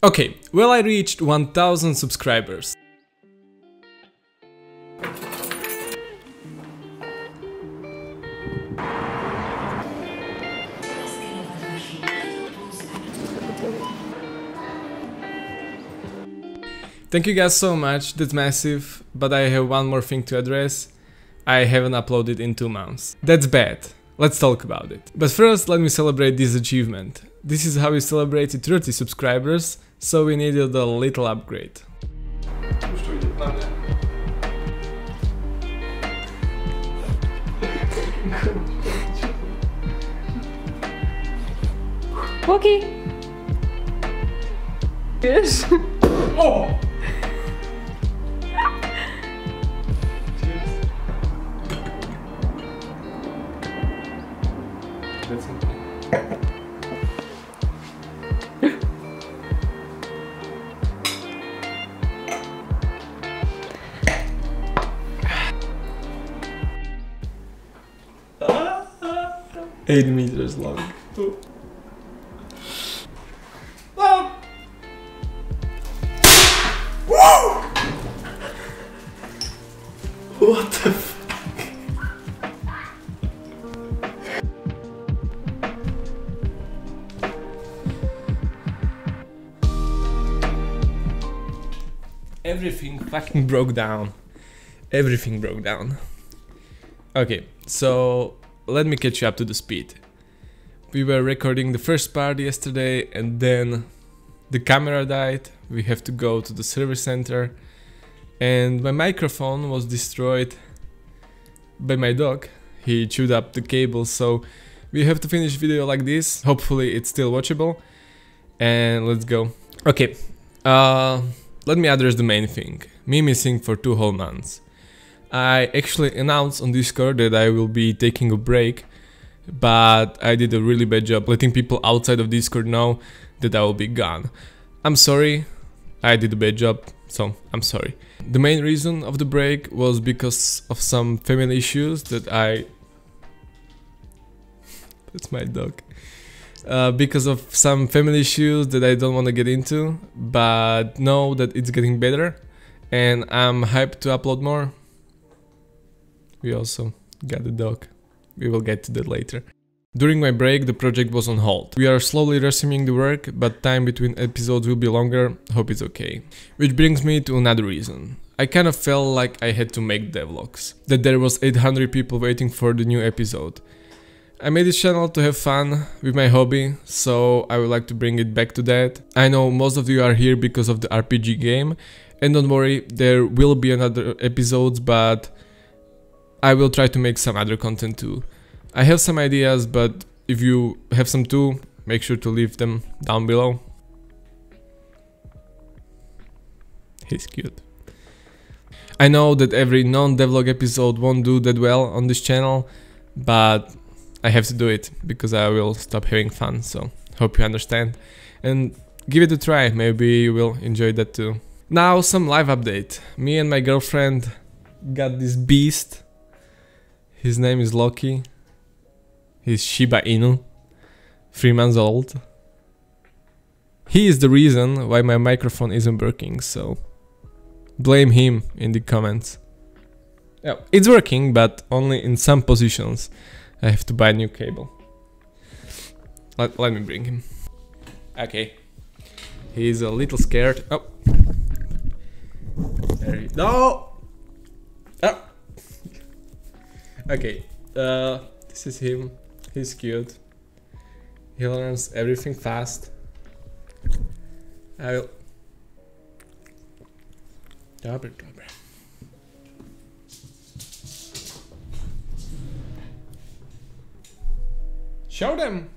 Okay, well, I reached 1000 subscribers. Thank you guys so much, that's massive, but I have one more thing to address. I haven't uploaded in 2 months. That's bad. Let's talk about it. But first, let me celebrate this achievement. This is how we celebrated 30 subscribers, so we needed a little upgrade. Loki! Yes? Oh! $8 meters long. Oh. Whoa! What the fuck? Everything fucking broke down. Everything broke down. Okay, so let me catch you up to the speed. We were recording the first part yesterday and then the camera died, we have to go to the service center, and my microphone was destroyed by my dog. He chewed up the cable, so we have to finish video like this. Hopefully it's still watchable, and let's go. Okay, let me address the main thing, me missing for 2 whole months. I actually announced on Discord that I will be taking a break, but I did a really bad job letting people outside of Discord know that I will be gone. I'm sorry, I did a bad job, so I'm sorry. The main reason of the break was because of some family issues that I... That's my dog. Because of some family issues that I don't want to get into, but know that it's getting better and I'm hyped to upload more. We also got a dog. We will get to that later. During my break, the project was on hold. We are slowly resuming the work, but time between episodes will be longer. Hope it's okay. Which brings me to another reason. I kind of felt like I had to make devlogs. That there was 800 people waiting for the new episode. I made this channel to have fun with my hobby, so I would like to bring it back to that. I know most of you are here because of the RPG game, and don't worry, there will be another episodes, but I will try to make some other content too. I have some ideas, but if you have some too, make sure to leave them down below. He's cute. I know that every non-devlog episode won't do that well on this channel, but I have to do it because I will stop having fun, so hope you understand. And give it a try, maybe you will enjoy that too. Now some live update. Me and my girlfriend got this beast. His name is Loki, he's Shiba Inu, 3 months old. He is the reason why my microphone isn't working, so blame him in the comments. Oh, it's working, but only in some positions. I have to buy a new cable. Let me bring him. Okay, he's a little scared. Oh, there he... No! Oh! Okay, this is him, he's cute, he learns everything fast. I will... Show them!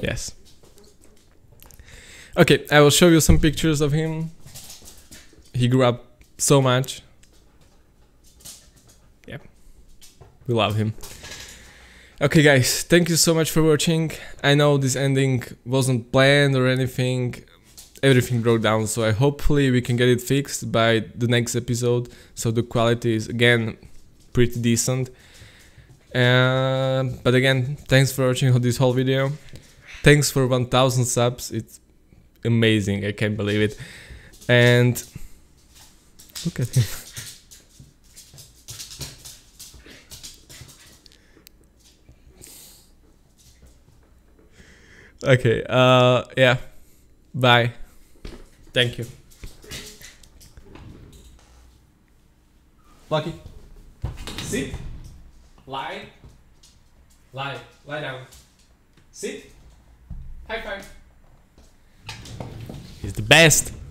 Yes. Okay, I will show you some pictures of him. He grew up so much. Yep. We love him. Okay guys, thank you so much for watching. I know this ending wasn't planned or anything. Everything broke down, so I hopefully we can get it fixed by the next episode, so the quality is again pretty decent. But again, thanks for watching this whole video. Thanks for 1000 subs, it's amazing, I can't believe it. And look at him. Okay, yeah, bye. Thank you. Lucky. Sit. Lie. Lie. Lie down. Sit. High five. He's the best.